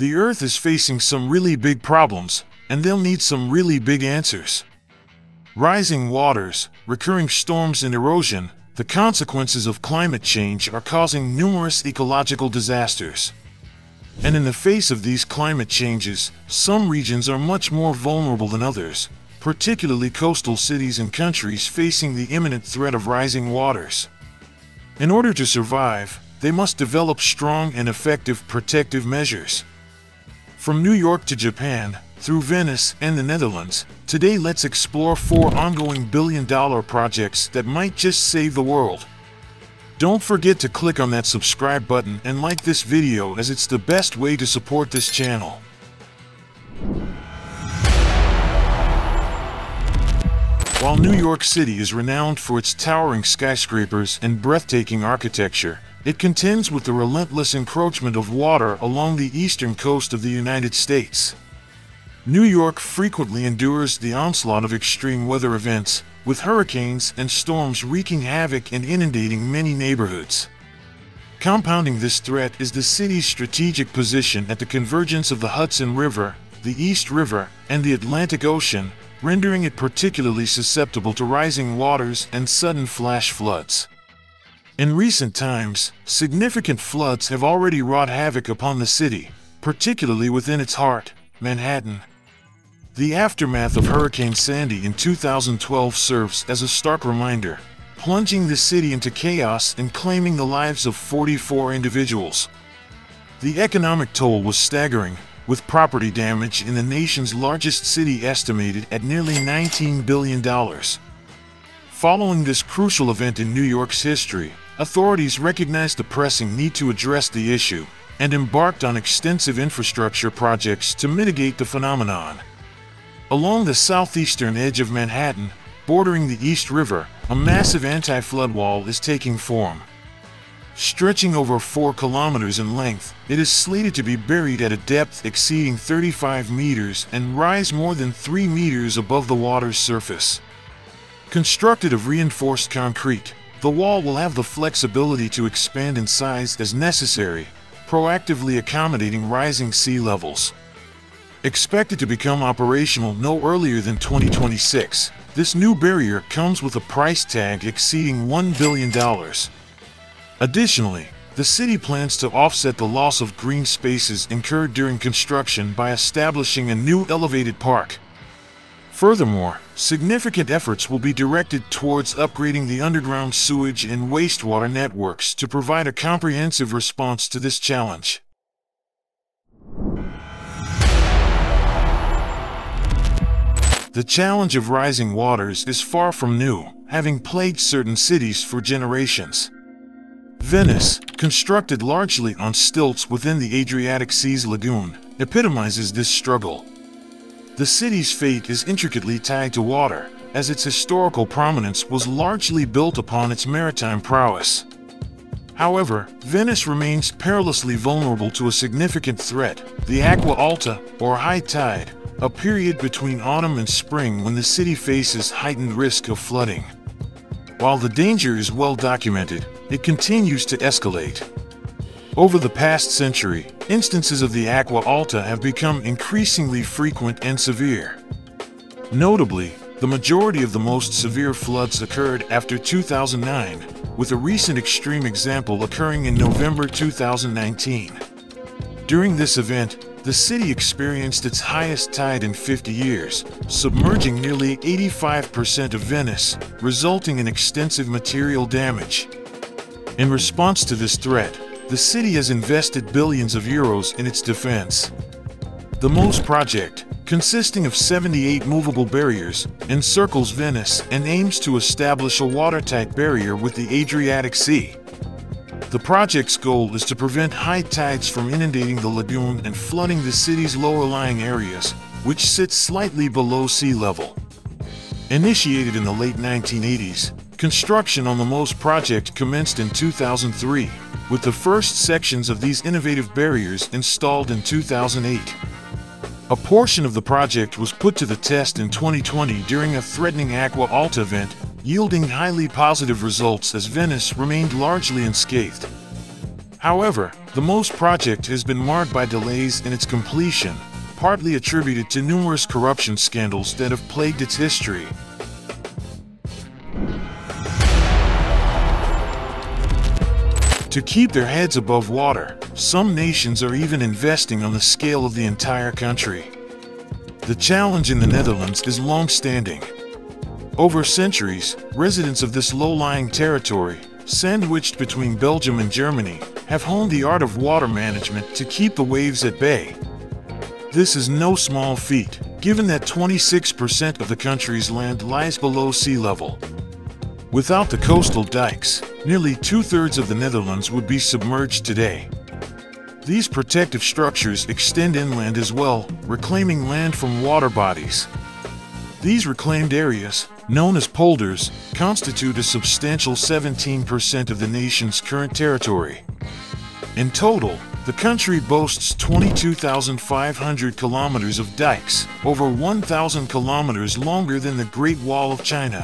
The Earth is facing some really big problems, and they'll need some really big answers. Rising waters, recurring storms and erosion, the consequences of climate change are causing numerous ecological disasters. And in the face of these climate changes, some regions are much more vulnerable than others, particularly coastal cities and countries facing the imminent threat of rising waters. In order to survive, they must develop strong and effective protective measures. From New York to Japan, through Venice and the Netherlands, today let's explore 4 ongoing billion-dollar projects that might just save the world. Don't forget to click on that subscribe button and like this video, as it's the best way to support this channel. While New York City is renowned for its towering skyscrapers and breathtaking architecture, it contends with the relentless encroachment of water along the eastern coast of the United States. New York frequently endures the onslaught of extreme weather events, with hurricanes and storms wreaking havoc and inundating many neighborhoods. Compounding this threat is the city's strategic position at the convergence of the Hudson River, the East River, and the Atlantic Ocean, rendering it particularly susceptible to rising waters and sudden flash floods. In recent times, significant floods have already wrought havoc upon the city, particularly within its heart, Manhattan. The aftermath of Hurricane Sandy in 2012 serves as a stark reminder, plunging the city into chaos and claiming the lives of 44 individuals. The economic toll was staggering, with property damage in the nation's largest city estimated at nearly $19 billion. Following this crucial event in New York's history, authorities recognized the pressing need to address the issue and embarked on extensive infrastructure projects to mitigate the phenomenon. Along the southeastern edge of Manhattan, bordering the East River, a massive anti-flood wall is taking form. Stretching over 4 kilometers in length, it is slated to be buried at a depth exceeding 35 meters and rise more than 3 meters above the water's surface. Constructed of reinforced concrete, the wall will have the flexibility to expand in size as necessary, proactively accommodating rising sea levels. Expected to become operational no earlier than 2026, this new barrier comes with a price tag exceeding $1 billion. Additionally, the city plans to offset the loss of green spaces incurred during construction by establishing a new elevated park. Furthermore, significant efforts will be directed towards upgrading the underground sewage and wastewater networks to provide a comprehensive response to this challenge. The challenge of rising waters is far from new, having plagued certain cities for generations. Venice, constructed largely on stilts within the Adriatic Sea's lagoon, epitomizes this struggle. The city's fate is intricately tied to water, as its historical prominence was largely built upon its maritime prowess. However, Venice remains perilously vulnerable to a significant threat, the Acqua Alta, or high tide, a period between autumn and spring when the city faces heightened risk of flooding. While the danger is well documented, it continues to escalate. Over the past century, instances of the Acqua Alta have become increasingly frequent and severe. Notably, the majority of the most severe floods occurred after 2009, with a recent extreme example occurring in November 2019. During this event, the city experienced its highest tide in 50 years, submerging nearly 85% of Venice, resulting in extensive material damage. In response to this threat, the city has invested billions of euros in its defense. The MOSE Project, consisting of 78 movable barriers, encircles Venice and aims to establish a watertight barrier with the Adriatic Sea. The project's goal is to prevent high tides from inundating the lagoon and flooding the city's lower-lying areas, which sit slightly below sea level. Initiated in the late 1980s, construction on the MOSE Project commenced in 2003, with the first sections of these innovative barriers installed in 2008. A portion of the project was put to the test in 2020 during a threatening Acqua Alta event, yielding highly positive results as Venice remained largely unscathed. However, the MOSE Project has been marred by delays in its completion, partly attributed to numerous corruption scandals that have plagued its history. To keep their heads above water, some nations are even investing on the scale of the entire country. The challenge in the Netherlands is long-standing. Over centuries, residents of this low-lying territory, sandwiched between Belgium and Germany, have honed the art of water management to keep the waves at bay. This is no small feat, given that 26% of the country's land lies below sea level. Without the coastal dikes, nearly two-thirds of the Netherlands would be submerged today. These protective structures extend inland as well, reclaiming land from water bodies. These reclaimed areas, known as polders, constitute a substantial 17% of the nation's current territory. In total, the country boasts 22,500 kilometers of dikes, over 1,000 kilometers longer than the Great Wall of China.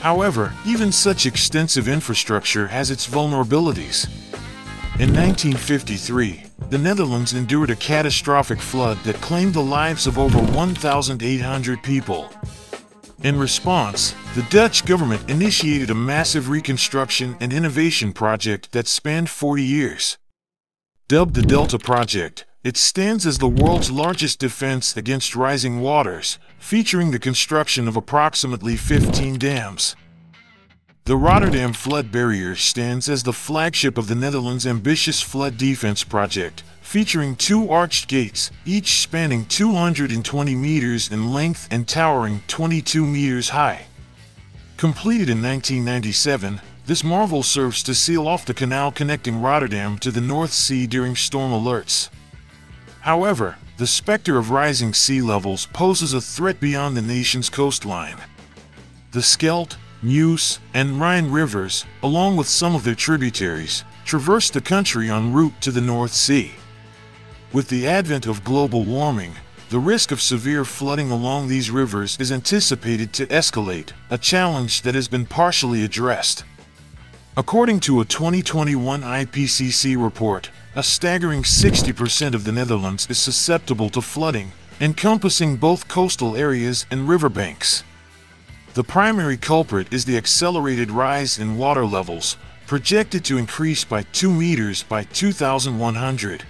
However, even such extensive infrastructure has its vulnerabilities. In 1953, the Netherlands endured a catastrophic flood that claimed the lives of over 1,800 people. In response, the Dutch government initiated a massive reconstruction and innovation project that spanned 40 years. Dubbed the Delta Project, it stands as the world's largest defense against rising waters, featuring the construction of approximately 15 dams. The Rotterdam Flood Barrier stands as the flagship of the Netherlands' ambitious flood defense project, featuring two arched gates, each spanning 220 meters in length and towering 22 meters high. Completed in 1997, this marvel serves to seal off the canal connecting Rotterdam to the North Sea during storm alerts. However, the specter of rising sea levels poses a threat beyond the nation's coastline. The Skelt, Meuse, and Rhine rivers, along with some of their tributaries, traverse the country en route to the North Sea. With the advent of global warming, the risk of severe flooding along these rivers is anticipated to escalate, a challenge that has been partially addressed. According to a 2021 IPCC report, a staggering 60% of the Netherlands is susceptible to flooding, encompassing both coastal areas and riverbanks. The primary culprit is the accelerated rise in water levels, projected to increase by 2 meters by 2100.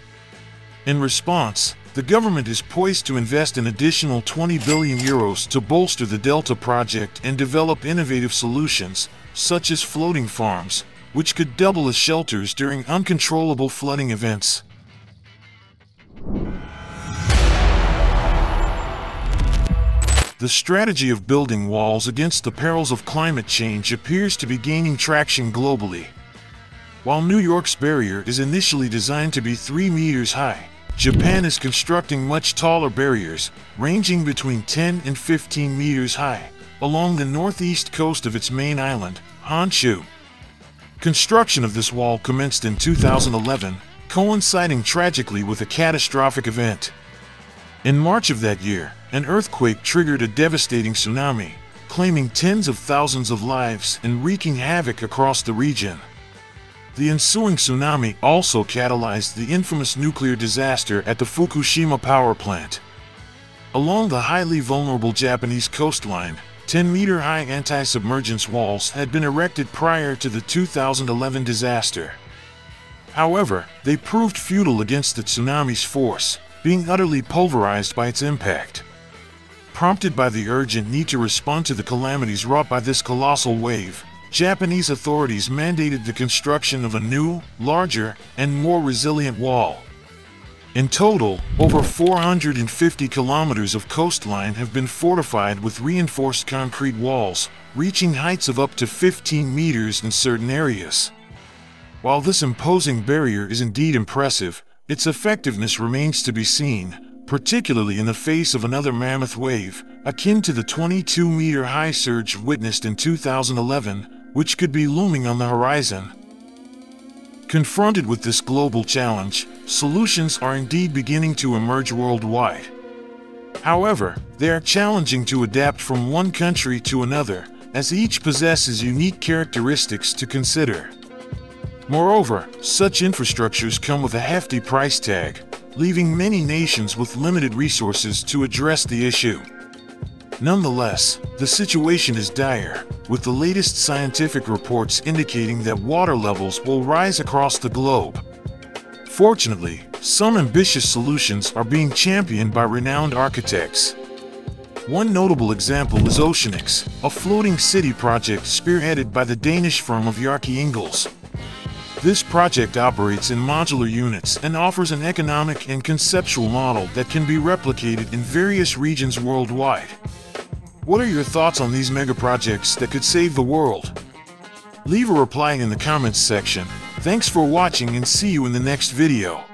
In response, the government is poised to invest an additional 20 billion euros to bolster the Delta Project and develop innovative solutions, such as floating farms, which could double as shelters during uncontrollable flooding events. The strategy of building walls against the perils of climate change appears to be gaining traction globally. While New York's barrier is initially designed to be 3 meters high, Japan is constructing much taller barriers, ranging between 10 and 15 meters high, along the northeast coast of its main island, Honshu. Construction of this wall commenced in 2011, coinciding tragically with a catastrophic event. In March of that year, an earthquake triggered a devastating tsunami, claiming tens of thousands of lives and wreaking havoc across the region. The ensuing tsunami also catalyzed the infamous nuclear disaster at the Fukushima power plant. Along the highly vulnerable Japanese coastline, 10-meter-high anti-submergence walls had been erected prior to the 2011 disaster. However, they proved futile against the tsunami's force, being utterly pulverized by its impact. Prompted by the urgent need to respond to the calamities wrought by this colossal wave, Japanese authorities mandated the construction of a new, larger, and more resilient wall. In total, over 450 kilometers of coastline have been fortified with reinforced concrete walls, reaching heights of up to 15 meters in certain areas. While this imposing barrier is indeed impressive, its effectiveness remains to be seen, particularly in the face of another mammoth wave, akin to the 22-meter-high surge witnessed in 2011, which could be looming on the horizon. Confronted with this global challenge, solutions are indeed beginning to emerge worldwide. However, they are challenging to adapt from one country to another, as each possesses unique characteristics to consider. Moreover, such infrastructures come with a hefty price tag, leaving many nations with limited resources to address the issue. Nonetheless, the situation is dire, with the latest scientific reports indicating that water levels will rise across the globe. Fortunately, some ambitious solutions are being championed by renowned architects. One notable example is Oceanix, a floating city project spearheaded by the Danish firm of Bjarke Ingels. This project operates in modular units and offers an economic and conceptual model that can be replicated in various regions worldwide. What are your thoughts on these megaprojects that could save the world? Leave a reply in the comments section. Thanks for watching and see you in the next video.